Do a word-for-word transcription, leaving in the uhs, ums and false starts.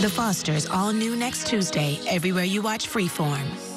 The Fosters, all new next Tuesday, everywhere you watch Freeform.